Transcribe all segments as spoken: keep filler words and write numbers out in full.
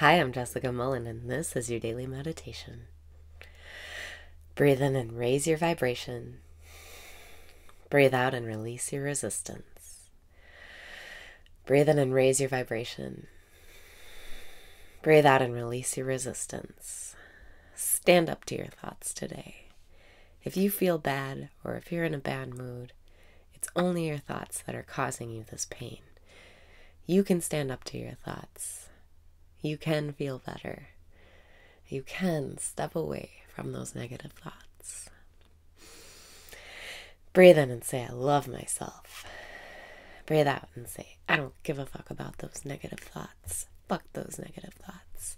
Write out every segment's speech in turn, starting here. Hi, I'm Jessica Mullen, and this is your daily meditation. Breathe in and raise your vibration. Breathe out and release your resistance. Breathe in and raise your vibration. Breathe out and release your resistance. Stand up to your thoughts today. If you feel bad or if you're in a bad mood, it's only your thoughts that are causing you this pain. You can stand up to your thoughts. You can feel better. You can step away from those negative thoughts. Breathe in and say, I love myself. Breathe out and say, I don't give a fuck about those negative thoughts. Fuck those negative thoughts.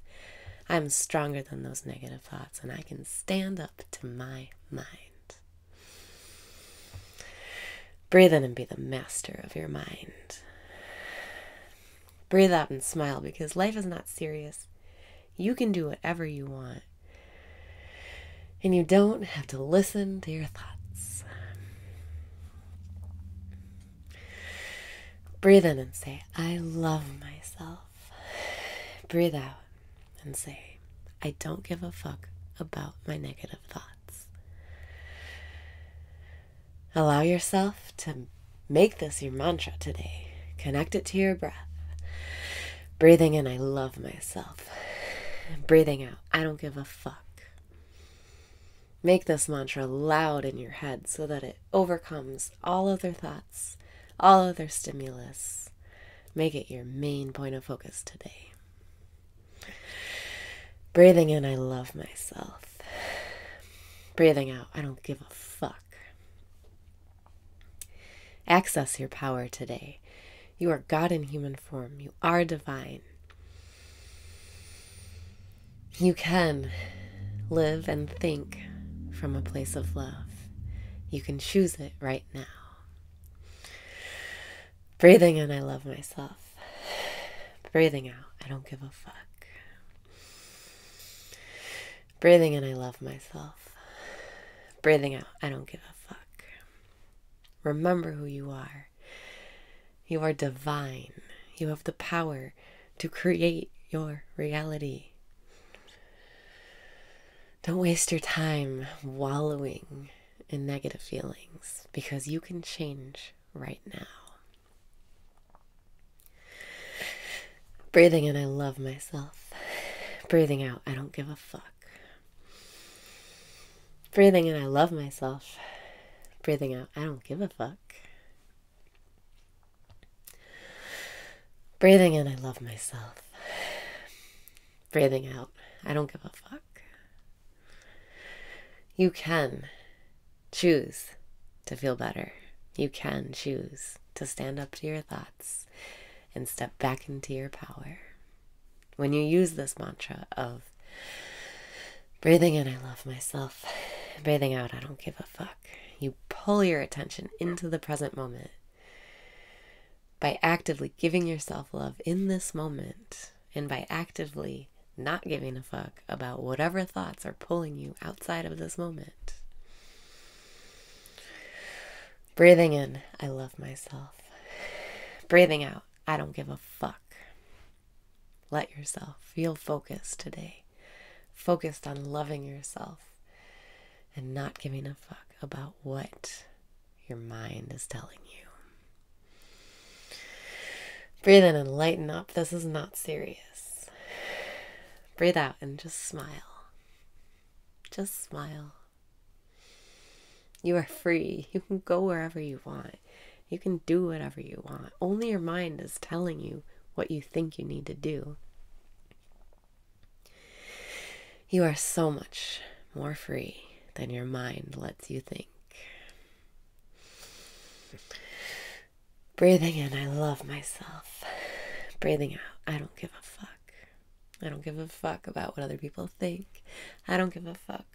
I'm stronger than those negative thoughts, and I can stand up to my mind. Breathe in and be the master of your mind. Breathe out and smile, because life is not serious. You can do whatever you want. And you don't have to listen to your thoughts. Breathe in and say, I love myself. Breathe out and say, I don't give a fuck about my negative thoughts. Allow yourself to make this your mantra today. Connect it to your breath. Breathing in, I love myself. Breathing out, I don't give a fuck. Make this mantra loud in your head so that it overcomes all other thoughts, all other stimulus. Make it your main point of focus today. Breathing in, I love myself. Breathing out, I don't give a fuck. Access your power today. You are God in human form. You are divine. You can live and think from a place of love. You can choose it right now. Breathing in, I love myself. Breathing out, I don't give a fuck. Breathing in, I love myself. Breathing out, I don't give a fuck. Remember who you are. You are divine. You have the power to create your reality. Don't waste your time wallowing in negative feelings, because you can change right now. Breathing in, I love myself. Breathing out, I don't give a fuck. Breathing in, I love myself. Breathing out, I don't give a fuck. Breathing in, I love myself. Breathing out, I don't give a fuck. You can choose to feel better. You can choose to stand up to your thoughts and step back into your power. When you use this mantra of breathing in, I love myself. Breathing out, I don't give a fuck. You pull your attention into the present moment. By actively giving yourself love in this moment, and by actively not giving a fuck about whatever thoughts are pulling you outside of this moment. Breathing in, I love myself. Breathing out, I don't give a fuck. Let yourself feel focused today. Focused on loving yourself and not giving a fuck about what your mind is telling you. Breathe in and lighten up. This is not serious. Breathe out and just smile. Just smile. You are free. You can go wherever you want. You can do whatever you want. Only your mind is telling you what you think you need to do. You are so much more free than your mind lets you think. Breathing in, I love myself. Breathing out, I don't give a fuck. I don't give a fuck about what other people think. I don't give a fuck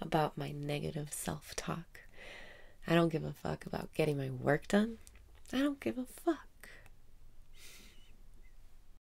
about my negative self-talk. I don't give a fuck about getting my work done. I don't give a fuck.